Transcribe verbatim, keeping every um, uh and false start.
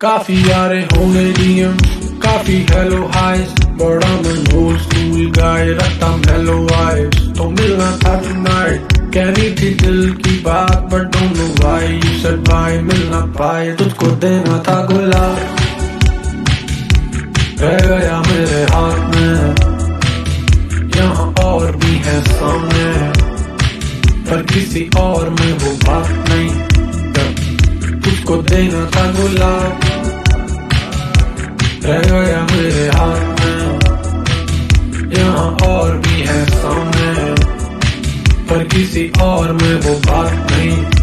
काफी यारे होने डीएम, काफी हेलो हाइस, बड़ा मन होल स्कूल गाय रखता हेलो आइस। तो मिलना था टुनाइट, कहनी थी दिल की बात, but don't know why you said bye. मिलना पाए तुझको देना था गुलाब, रह गया मेरे हाथ में, यहाँ और भी है सामने, पर किसी और में वो बात नहीं। तुझको देना था गुलाब, रह गया मेरे हाथ में, यहाँ और भी है सामने, पर किसी और में वो बात नहीं।